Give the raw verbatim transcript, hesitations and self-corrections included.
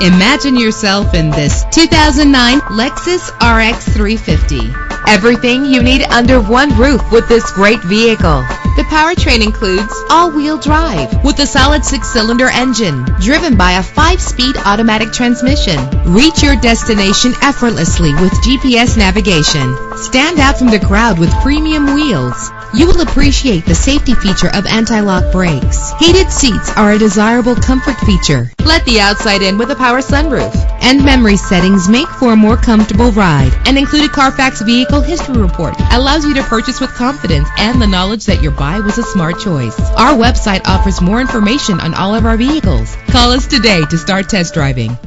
Imagine yourself in this two thousand nine Lexus R X three fifty. Everything you need under one roof with this great vehicle. The powertrain includes all-wheel drive with a solid six-cylinder engine driven by a five-speed automatic transmission. Reach your destination effortlessly with G P S navigation. Stand out from the crowd with premium wheels. You will appreciate the safety feature of anti-lock brakes. Heated seats are a desirable comfort feature. Let the outside in with a power sunroof. And memory settings make for a more comfortable ride. An included Carfax Vehicle History Report allows you to purchase with confidence and the knowledge that your buy was a smart choice. Our website offers more information on all of our vehicles. Call us today to start test driving.